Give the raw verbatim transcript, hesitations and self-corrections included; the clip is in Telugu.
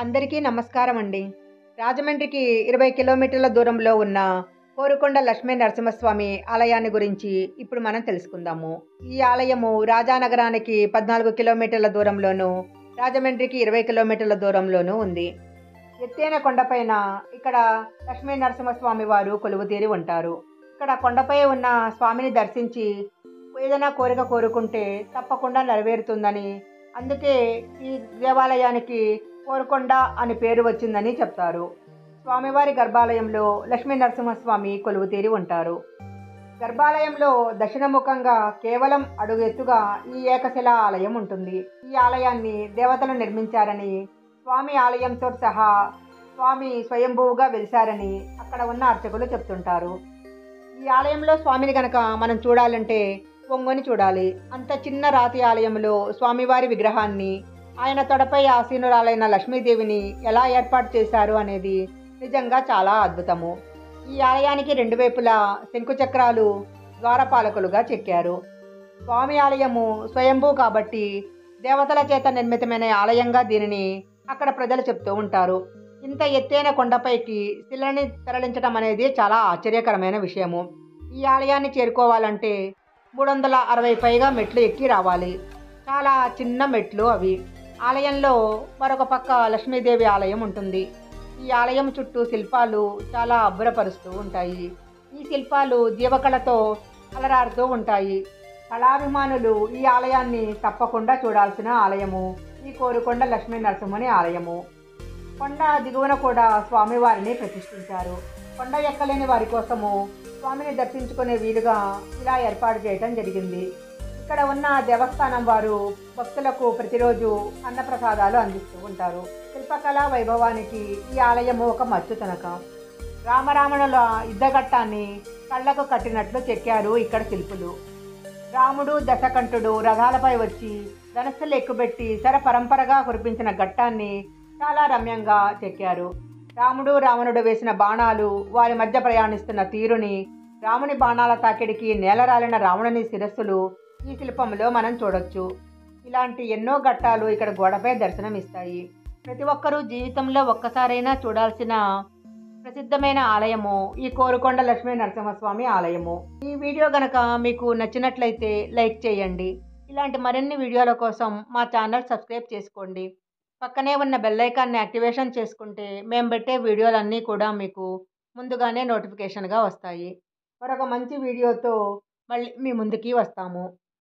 అందరికీ నమస్కారం అండి. రాజమండ్రికి ఇరవై కిలోమీటర్ల దూరంలో ఉన్న కోరుకొండ లక్ష్మీ నరసింహస్వామి ఆలయాన్ని గురించి ఇప్పుడు మనం తెలుసుకుందాము. ఈ ఆలయము రాజానగరానికి పద్నాలుగు కిలోమీటర్ల దూరంలోను రాజమండ్రికి ఇరవై కిలోమీటర్ల దూరంలోనూ ఉంది. ఎత్తైన కొండపైన ఇక్కడ లక్ష్మీ నరసింహస్వామి వారు కొలువుతీరి ఉంటారు. ఇక్కడ కొండపై ఉన్న స్వామిని దర్శించి ఏదైనా కోరిక కోరుకుంటే తప్పకుండా నెరవేరుతుందని, అందుకే ఈ దేవాలయానికి కోరుకొండ అని పేరు వచ్చిందని చెప్తారు. స్వామివారి గర్భాలయంలో లక్ష్మీ నరసింహస్వామి కొలువుతీరి ఉంటారు. గర్భాలయంలో దక్షిణముఖంగా కేవలం అడుగు ఎత్తుగా ఈ ఏకశిలా ఆలయం ఉంటుంది. ఈ ఆలయాన్ని దేవతలు నిర్మించారని, స్వామి ఆలయంతో సహా స్వామి స్వయంభూవుగా వెలిశారని అక్కడ ఉన్న అర్చకులు చెప్తుంటారు. ఈ ఆలయంలో స్వామిని గనక మనం చూడాలంటే పొంగొని చూడాలి. అంత చిన్న రాతి ఆలయంలో స్వామివారి విగ్రహాన్ని, ఆయన తొడపై ఆసీనురాలైన లక్ష్మీదేవిని ఎలా ఏర్పాటు చేశారు అనేది నిజంగా చాలా అద్భుతము. ఈ ఆలయానికి రెండు వైపులా శంకుచక్రాలు ద్వారపాలకులుగా చెక్కారు. స్వామి ఆలయము స్వయంభూ కాబట్టి దేవతల చేత నిర్మితమైన ఆలయంగా దీనిని అక్కడ ప్రజలు చెప్తూ ఉంటారు. ఇంత ఎత్తైన కొండపైకి శిలని తరలించడం అనేది చాలా ఆశ్చర్యకరమైన విషయము. ఈ ఆలయాన్ని చేరుకోవాలంటే మూడు వందల అరవై పైగా మెట్లు ఎక్కి రావాలి. చాలా చిన్న మెట్లు అవి. ఆలయంలో మరొక పక్క లక్ష్మీదేవి ఆలయం ఉంటుంది. ఈ ఆలయం చుట్టూ శిల్పాలు చాలా అబ్బురపరుస్తూ ఉంటాయి. ఈ శిల్పాలు జీవకళతో అలరారుతూ ఉంటాయి. కళాభిమానులు ఈ ఆలయాన్ని తప్పకుండా చూడాల్సిన ఆలయము ఈ కోరుకొండ లక్ష్మీ నరసింహుని ఆలయము. కొండ దిగువన కూడా స్వామివారిని ప్రతిష్ఠించారు. కొండ ఎక్కలేని వారి కోసము స్వామిని దర్శించుకునే వీలుగా ఇలా ఏర్పాటు చేయడం జరిగింది. ఇక్కడ ఉన్న దేవస్థానం వారు భక్తులకు ప్రతిరోజు అన్నప్రసాదాలు అందిస్తూ ఉంటారు. శిల్పకళా వైభవానికి ఈ ఆలయము ఒక మచ్చుతనకం. రామరావణుల యుద్ధఘట్టాన్ని కళ్ళకు కట్టినట్లు చెక్కారు ఇక్కడ శిల్పులు. రాముడు దశకంఠుడు రథాలపై వచ్చి ధనస్సులు ఎక్కుబెట్టి శర పరంపరగా కురిపించిన ఘట్టాన్ని చాలా రమ్యంగా చెక్కారు. రాముడు రావణుడు వేసిన బాణాలు, వారి మధ్య ప్రయాణిస్తున్న తీరుని, రాముని బాణాల తాకిడికి నేలరాలిన రావణుని శిరస్సులు ఈ శిల్పంలో మనం చూడొచ్చు. ఇలాంటి ఎన్నో ఘట్టాలు ఇక్కడ గోడపై దర్శనమిస్తాయి. ప్రతి ఒక్కరూ జీవితంలో ఒక్కసారైనా చూడాల్సిన ప్రసిద్ధమైన ఆలయము ఈ కోరుకొండ లక్ష్మీ నరసింహస్వామి ఆలయము. ఈ వీడియో గనక మీకు నచ్చినట్లయితే లైక్ చేయండి. ఇలాంటి మరిన్ని వీడియోల కోసం మా ఛానల్ సబ్స్క్రైబ్ చేసుకోండి. పక్కనే ఉన్న బెల్ ఐకాన్ని యాక్టివేషన్ చేసుకుంటే మేము పెట్టే వీడియోలన్నీ కూడా మీకు ముందుగానే నోటిఫికేషన్గా వస్తాయి. మరొక మంచి వీడియోతో మళ్ళీ మీ ముందుకి వస్తాము.